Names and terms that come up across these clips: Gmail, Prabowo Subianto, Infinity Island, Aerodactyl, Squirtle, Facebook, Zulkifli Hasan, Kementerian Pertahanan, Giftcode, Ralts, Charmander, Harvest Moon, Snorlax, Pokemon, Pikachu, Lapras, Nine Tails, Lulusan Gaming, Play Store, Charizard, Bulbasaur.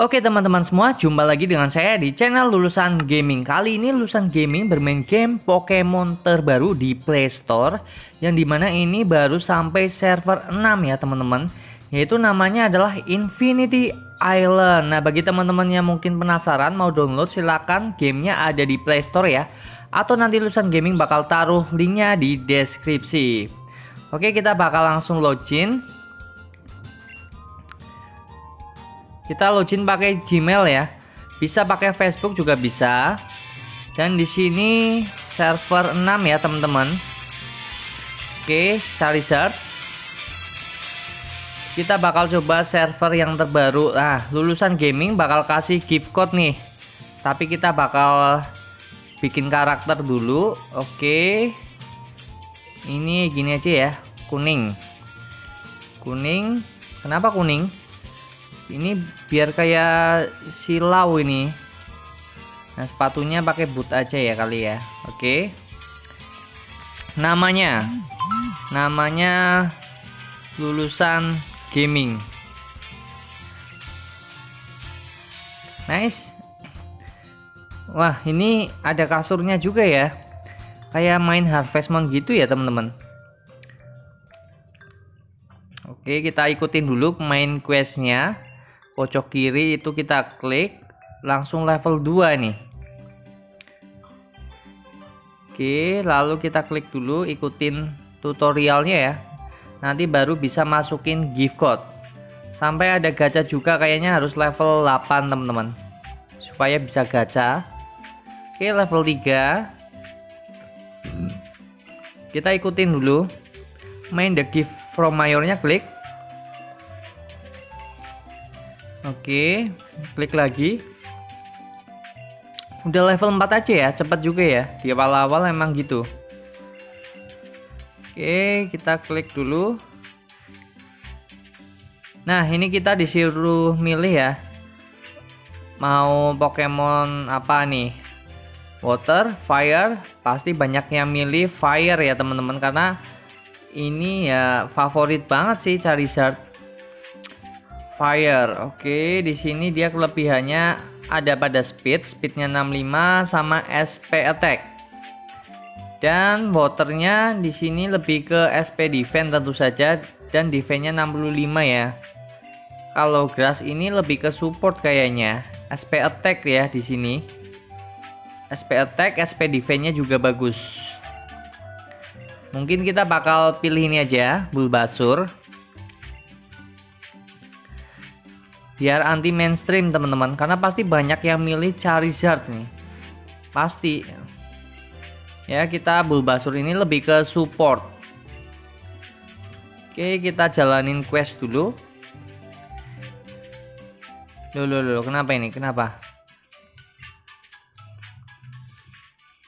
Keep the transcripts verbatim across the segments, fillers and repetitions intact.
Oke teman-teman semua, jumpa lagi dengan saya di channel Lulusan Gaming. Kali ini Lulusan Gaming bermain game Pokemon terbaru di Play Store, yang dimana ini baru sampai server enam ya teman-teman, yaitu namanya adalah Infinity Island. Nah bagi teman-teman yang mungkin penasaran mau download, silakan gamenya ada di Play Store ya, atau nanti Lulusan Gaming bakal taruh linknya di deskripsi. Oke, kita bakal langsung login. Kita login pakai Gmail ya. Bisa pakai Facebook juga bisa. Dan di sini server enam ya, teman-teman. Oke, Charizard. Kita bakal coba server yang terbaru. Nah, Lulusan Gaming bakal kasih gift code nih. Tapi kita bakal bikin karakter dulu. Oke. Ini gini aja ya, kuning. Kuning. Kenapa kuning? Ini biar kayak silau ini. Nah sepatunya pakai boot aja ya kali ya. Oke. Namanya, namanya Lulusan Gaming. Nice. Wah ini ada kasurnya juga ya. Kayak main Harvest Moon gitu ya teman-teman. Oke kita ikutin dulu main questnya. Pojok kiri itu kita klik, langsung level dua nih. Oke, lalu kita klik dulu, ikutin tutorialnya ya. Nanti baru bisa masukin gift code. Sampai ada gacha juga, kayaknya harus level delapan teman-teman, supaya bisa gacha. Oke, level tiga. Kita ikutin dulu. Main the gift from mayornya, klik. Oke, klik lagi. Udah level empat aja ya, cepat juga ya. Di awal-awal emang gitu. Oke, kita klik dulu. Nah, ini kita disuruh milih ya. Mau Pokemon apa nih? Water, Fire. Pasti banyak yang milih Fire ya teman-teman, karena ini ya favorit banget sih Charizard. Fire. Oke, di sini dia kelebihannya ada pada speed, speednya enam puluh lima sama S P attack. Dan waternya di sini lebih ke S P defense tentu saja, dan defense-nya enam puluh lima ya. Kalau grass ini lebih ke support kayaknya. S P attack ya di sini. S P attack, S P defense-nya juga bagus. Mungkin kita bakal pilih ini aja, Bulbasaur. Biar anti mainstream teman-teman, karena pasti banyak yang milih Charizard nih, pasti ya. Kita Bulbasaur ini lebih ke support. Oke kita jalanin quest dulu. Loh, loh, loh, kenapa ini, kenapa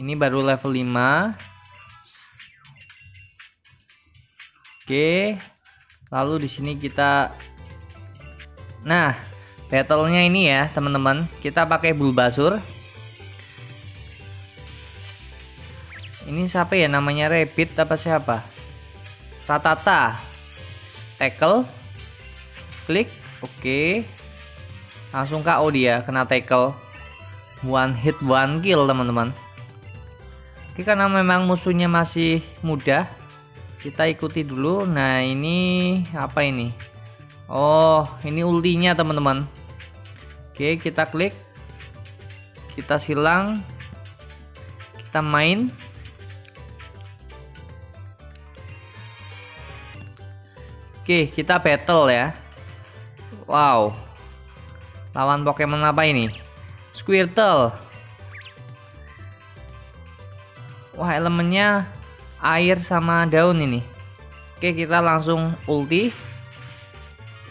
ini baru level lima. Oke lalu di sini kita, nah, battle-nya ini ya, teman-teman. Kita pakai Bulbasaur. Ini siapa ya namanya, Rabbit apa siapa? Ratata. Tackle. Klik. Oke. Langsung K O dia, kena tackle. One hit one kill, teman-teman. Oke, karena memang musuhnya masih muda, kita ikuti dulu. Nah, ini apa ini? Oh, ini ultinya teman-teman. Oke, kita klik. Kita silang. Kita main. Oke, kita battle ya. Wow. Lawan Pokemon apa ini? Squirtle. Wah, elemennya air sama daun ini. Oke, kita langsung ulti.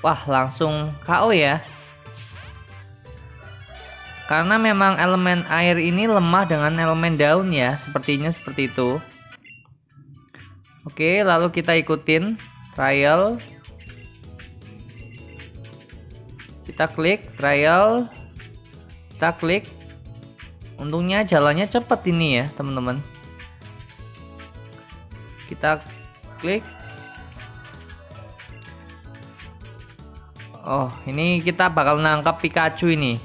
Wah langsung K O ya. Karena memang elemen air ini lemah dengan elemen daun ya, sepertinya seperti itu. Oke lalu kita ikutin trial. Kita klik trial. Kita klik. Untungnya jalannya cepet ini ya teman-teman. Kita klik. Oh, ini kita bakal nangkap Pikachu ini.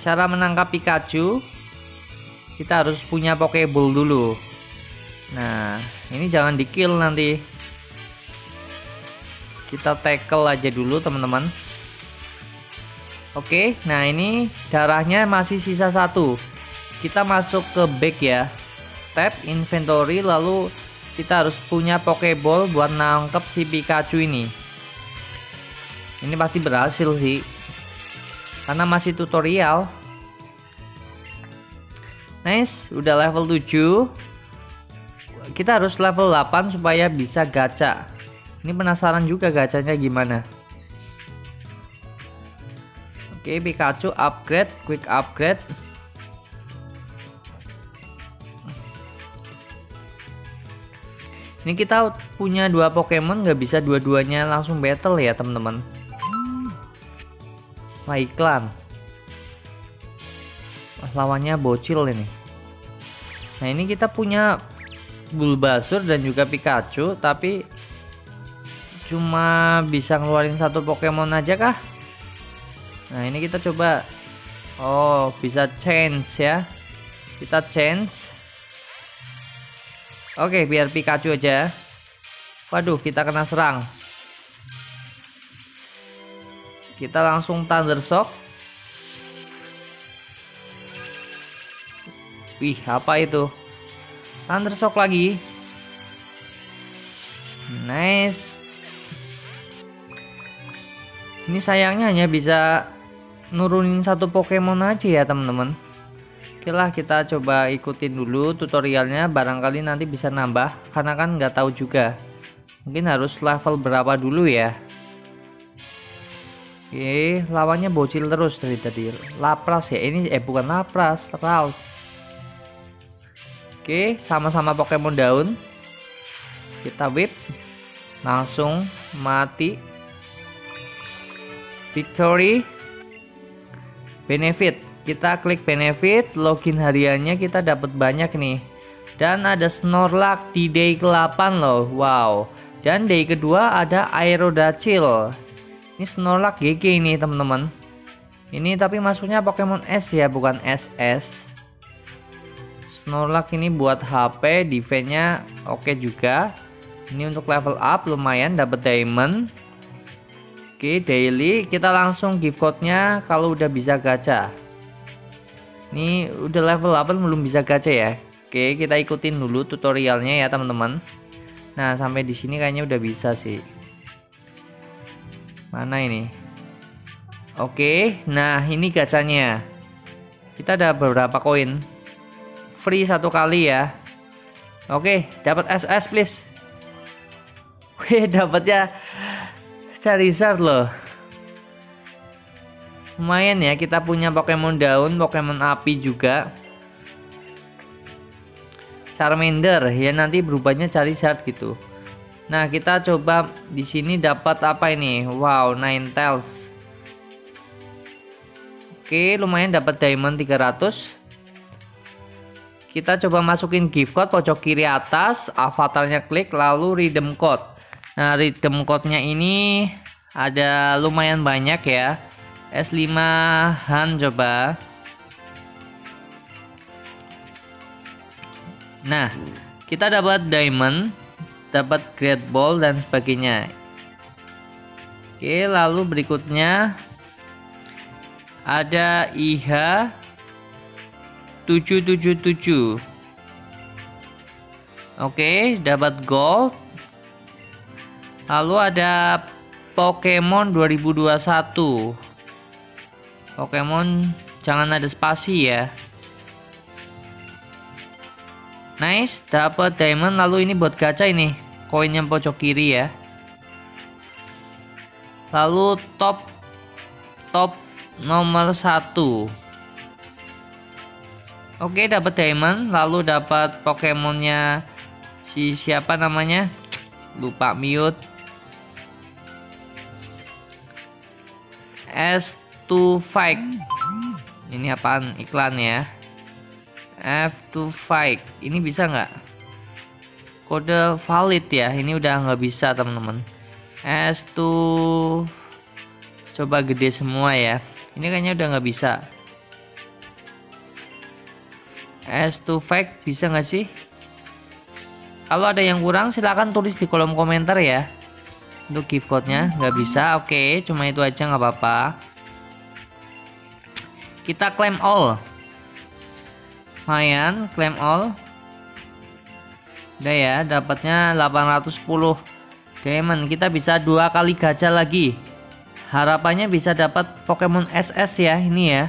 Cara menangkap Pikachu, kita harus punya Pokeball dulu. Nah, ini jangan di-kill nanti. Kita tackle aja dulu, teman-teman. Oke, nah ini darahnya masih sisa satu. Kita masuk ke back ya. Tab inventory, lalu kita harus punya Pokeball buat nangkep si Pikachu ini. Ini pasti berhasil sih, karena masih tutorial. Nice, udah level tujuh. Kita harus level delapan supaya bisa gacha. Ini penasaran juga gacanya gimana. Oke, Pikachu upgrade, quick upgrade. Ini kita punya dua Pokemon, nggak bisa dua-duanya langsung battle ya, teman-teman. Wah, iklan. Wah, lawannya bocil ini. Nah, ini kita punya Bulbasaur dan juga Pikachu, tapi cuma bisa ngeluarin satu Pokemon aja kah? Nah, ini kita coba. Oh, bisa change ya. Kita change. Oke, biar Pikachu aja. Waduh, kita kena serang. Kita langsung Thunder Shock. Wih, apa itu? Thunder Shock lagi. Nice. Ini sayangnya hanya bisa nurunin satu Pokemon aja ya, teman-teman. Oke lah, kita coba ikutin dulu tutorialnya, barangkali nanti bisa nambah, karena kan nggak tahu juga. Mungkin harus level berapa dulu ya. Oke, lawannya bocil terus dari tadi. Lapras ya, ini eh bukan Lapras, Ralts. Oke, sama-sama Pokemon daun. Kita whip, langsung mati. Victory, benefit. Kita klik benefit, login hariannya kita dapat banyak nih. Dan ada Snorlax di day ke delapan loh, wow. Dan day kedua ada Aerodactyl. Ini Snorlax G G ini, teman-teman. Ini tapi masuknya Pokemon S ya, bukan S S. Snorlax ini buat H P, defense-nya oke juga. Ini untuk level up lumayan, dapat diamond. Oke, daily kita langsung gift code-nya kalau udah bisa gacha. Ini udah level delapan belum bisa gacha ya. Oke, kita ikutin dulu tutorialnya ya, teman-teman. Nah, sampai di sini kayaknya udah bisa sih. Mana ini? Oke, nah ini gacanya. Kita ada beberapa koin. Free satu kali ya. Oke, dapat S S please. Wih, dapatnya Charizard loh. Lumayan ya, kita punya Pokemon daun, Pokemon api juga. Charmander ya, nanti berubahnya Charizard gitu. Nah, kita coba di sini dapat apa ini? Wow, Nine Tails. Oke, lumayan dapat diamond tiga ratus. Kita coba masukin gift code pojok kiri atas, avatarnya klik lalu redeem code. Nah, redeem code-nya ini ada lumayan banyak ya. S lima Han coba. Nah, kita dapat diamond, dapat great ball dan sebagainya. Oke, lalu berikutnya ada I H tujuh tujuh tujuh. Oke, dapat gold. Lalu ada Pokemon dua ribu dua puluh satu. Pokemon jangan ada spasi ya. Nice, dapat diamond. Lalu ini buat gacha ini, koin yang pojok kiri ya. Lalu top top nomor satu. Oke, dapat diamond. Lalu dapat Pokemonnya si siapa namanya? Lupa, mute. S dua Fight. Ini apaan, iklan ya. F dua Fight. Ini bisa nggak? Kode valid ya. Ini udah nggak bisa, teman-teman. es tuh coba gede semua ya. Ini kayaknya udah nggak bisa. es dua fake bisa nggak sih? Kalau ada yang kurang silahkan tulis di kolom komentar ya. Untuk gift code-nya nggak bisa. Oke, cuma itu aja nggak apa-apa. Kita claim all. Lumayan, claim all. Udah ya, dapatnya delapan ratus sepuluh diamond. Kita bisa dua kali gacha lagi. Harapannya bisa dapat Pokemon S S ya, ini ya.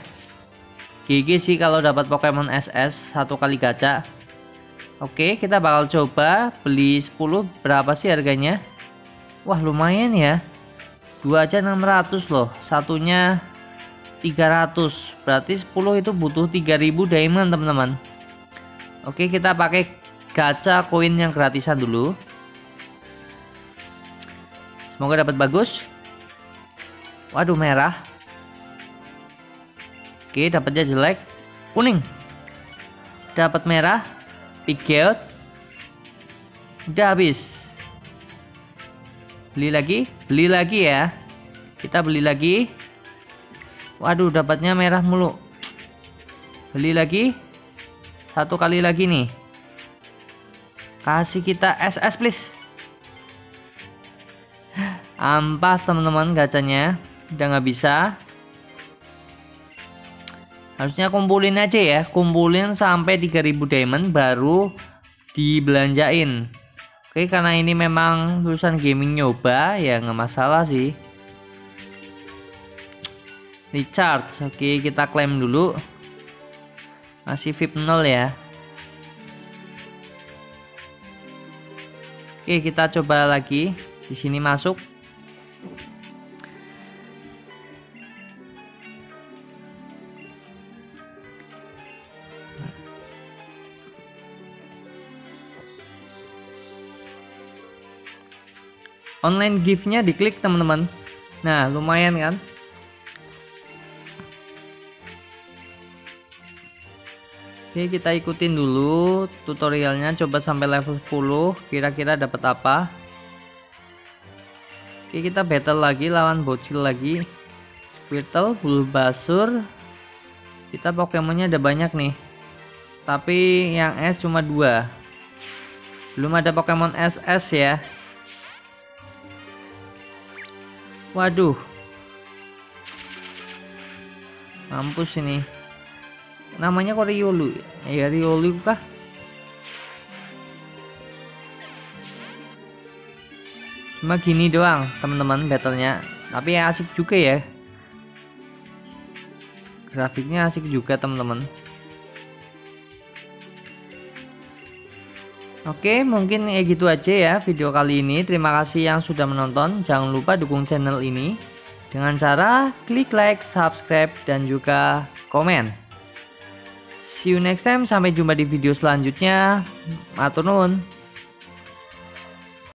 G G sih kalau dapat Pokemon S S satu kali gacha. Oke, kita bakal coba beli sepuluh, berapa sih harganya? Wah, lumayan ya. Dua aja enam ratus loh, satunya tiga ratus. Berarti sepuluh itu butuh tiga ribu diamond, teman-teman. Oke, kita pakai gacha koin yang gratisan dulu. Semoga dapat bagus. Waduh, merah. Oke, dapatnya jelek. Kuning. Dapat merah. Pikachu. Udah habis. Beli lagi, beli lagi ya. Kita beli lagi. Waduh, dapatnya merah mulu. Beli lagi. Satu kali lagi nih. Kasih kita S S please. Ampas, teman-teman, gacanya. Udah nggak bisa. Harusnya kumpulin aja ya, kumpulin sampai tiga ribu diamond baru dibelanjain. Oke, karena ini memang Lulusan Gaming nyoba ya, nggak masalah sih. Recharge. Oke, kita klaim dulu. Masih V I P nol ya. Oke, kita coba lagi. Di sini masuk. Online gift-nya diklik, teman-teman. Nah, lumayan kan? Oke, kita ikutin dulu tutorialnya, coba sampai level sepuluh, kira-kira dapat apa? Oke, kita battle lagi lawan bocil lagi. Squirtle, Bulbasaur. Kita Pokemonnya ada banyak nih. Tapi yang S cuma dua. Belum ada Pokemon S S ya. Waduh, mampus ini. Namanya Coryolu ya, Coryolu kah? Cuma gini doang teman-teman battlenya, tapi ya asik juga ya. Grafiknya asik juga teman-teman. Oke, mungkin ya gitu aja ya video kali ini. Terima kasih yang sudah menonton. Jangan lupa dukung channel ini dengan cara klik like, subscribe, dan juga komen. See you next time. Sampai jumpa di video selanjutnya. Matur nuwun.